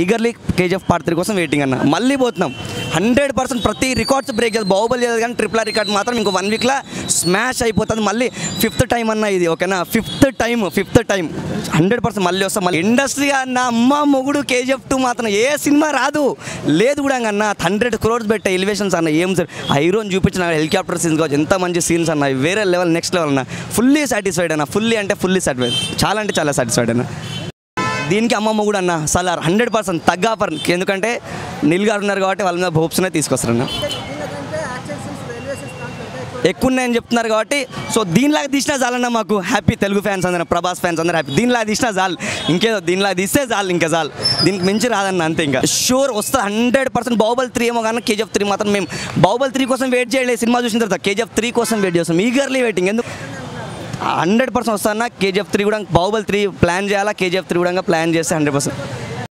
Eagerly KGF part 3 కోసం waiting అన్న. మళ్ళీ పోతున్నాం 100% ప్రతి రికార్డ్స్ బ్రేక్ చేస్తాం. బాహుబలి చేద్దాం కానీ ట్రిపుల్ ఆర్ రికార్డ్ మాత్రం ఇంకో 1 వీక్లో స్మాష్ అయిపోతుంది. మళ్ళీ 5th టైం అన్న ఇది, ఓకేనా? 5th టైం 100% మళ్ళీ వస్తాం. మళ్ళీ ఇండస్ట్రీ అన్న అమ్మ మొగుడు కేజీఎఫ్ 2 మాత్రం ఏ సినిమా రాదు లేదు కూడా అన్న. 100 crores పెట్టే ఎలివేషన్స్ అన్న, ఏం సార్ హైరోన్ చూపించిన హెలికాప్టర్ సీన్స్ కావచ్చు, ఎంత మంచి సీన్స్ అన్న, వేరే లెవెల్ నెక్స్ట్ లెవెల్ అన్న. ఫుల్లీ సాటిస్ఫైడ్ అన్న, ఫుల్లీ సాటిస్ఫైడ్, చాలా అంటే చాలా సాటిస్ఫైడ్ అన్న. దీనికి అమ్మమ్మ కూడా అన్న సలార్ 100% తగ్గాపర్, ఎందుకంటే నిల్గారు ఉన్నారు కాబట్టి వాళ్ళ మీద హోప్స్నే తీసుకొస్తారన్న. ఎక్కువ ఉన్నాయని చెప్తున్నారు కాబట్టి సో దీనిలాగా తీసినా చాలన్నా మాకు హ్యాపీ. తెలుగు ఫ్యాన్స్ అందరూ, ప్రభాస్ ఫ్యాన్స్ అందరూ హ్యాపీ. దీనిలాగా తీసినా చాలు, ఇంకేదో దీనిలాగా తీస్తే చాలు, ఇంకా చాలు, దీనికి మించి రాదన్న అంతే. ఇంకా షూర్ వస్తా 100%. బాహుబలి 3 ఏమో కానీ KGF 3 మాత్రం మేము బాహుబలి 3 కోసం వెయిట్ చేయలేదు. సినిమా చూసిన తర్వాత KGF 3 కోసం వెయిట్ చేస్తాం, ఈగర్లీ వెయిటింగ్. ఎందుకు 100% వస్తా అన్న. KGF 3 కూడా బాహుబలి 3 ప్లాన్ చేయాలా, KGF 3 కూడా ప్లాన్ చేస్తే 100%.